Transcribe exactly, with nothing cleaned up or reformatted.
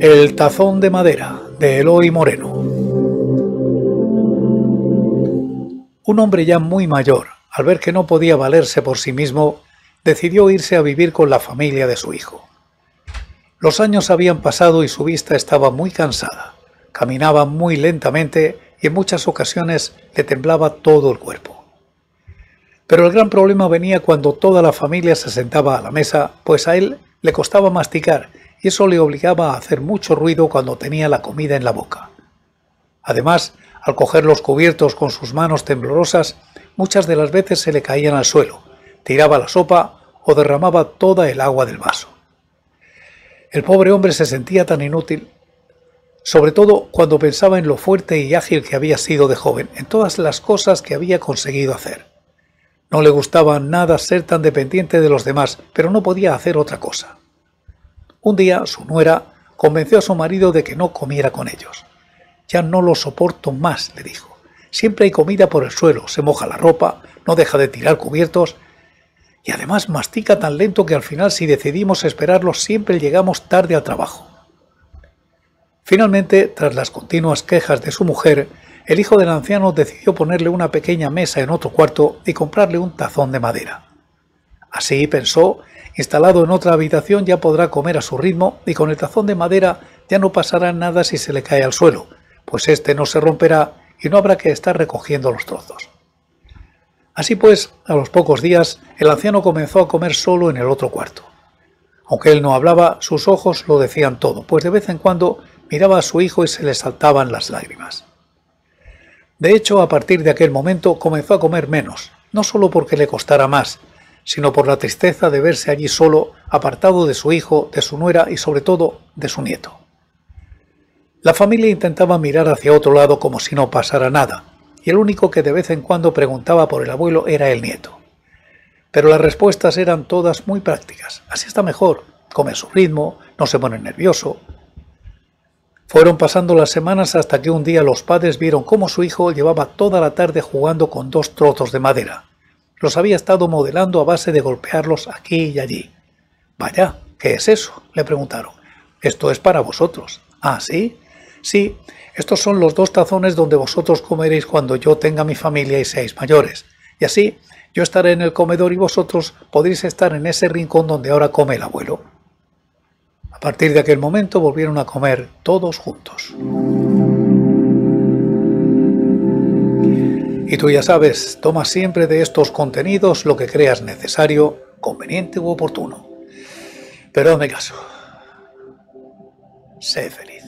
El tazón de madera, de Eloy Moreno. Un hombre ya muy mayor, al ver que no podía valerse por sí mismo, decidió irse a vivir con la familia de su hijo. Los años habían pasado y su vista estaba muy cansada. Caminaba muy lentamente y en muchas ocasiones le temblaba todo el cuerpo. Pero el gran problema venía cuando toda la familia se sentaba a la mesa, pues a él le costaba masticar y eso le obligaba a hacer mucho ruido cuando tenía la comida en la boca. Además, al coger los cubiertos con sus manos temblorosas, muchas de las veces se le caían al suelo, tiraba la sopa o derramaba toda el agua del vaso. El pobre hombre se sentía tan inútil, sobre todo cuando pensaba en lo fuerte y ágil que había sido de joven, en todas las cosas que había conseguido hacer. No le gustaba nada ser tan dependiente de los demás, pero no podía hacer otra cosa. Un día, su nuera convenció a su marido de que no comiera con ellos. «Ya no lo soporto más», le dijo. «Siempre hay comida por el suelo, se moja la ropa, no deja de tirar cubiertos y además mastica tan lento que al final, si decidimos esperarlo, siempre llegamos tarde al trabajo». Finalmente, tras las continuas quejas de su mujer, el hijo del anciano decidió ponerle una pequeña mesa en otro cuarto y comprarle un tazón de madera. Así, pensó, instalado en otra habitación ya podrá comer a su ritmo y con el tazón de madera ya no pasará nada si se le cae al suelo, pues este no se romperá y no habrá que estar recogiendo los trozos. Así pues, a los pocos días, el anciano comenzó a comer solo en el otro cuarto. Aunque él no hablaba, sus ojos lo decían todo, pues de vez en cuando miraba a su hijo y se le saltaban las lágrimas. De hecho, a partir de aquel momento comenzó a comer menos, no solo porque le costara más, sino por la tristeza de verse allí solo, apartado de su hijo, de su nuera y sobre todo de su nieto. La familia intentaba mirar hacia otro lado como si no pasara nada, y el único que de vez en cuando preguntaba por el abuelo era el nieto. Pero las respuestas eran todas muy prácticas: así está mejor, come a su ritmo, no se pone nervioso. Fueron pasando las semanas hasta que un día los padres vieron cómo su hijo llevaba toda la tarde jugando con dos trozos de madera. Los había estado modelando a base de golpearlos aquí y allí. «Vaya, ¿qué es eso?», le preguntaron. «Esto es para vosotros». «¿Ah, sí?». «Sí, estos son los dos tazones donde vosotros comeréis cuando yo tenga mi familia y seáis mayores. Y así, yo estaré en el comedor y vosotros podréis estar en ese rincón donde ahora come el abuelo». A partir de aquel momento volvieron a comer todos juntos. Y tú ya sabes, toma siempre de estos contenidos lo que creas necesario, conveniente u oportuno. Pero hazme caso. Sé feliz.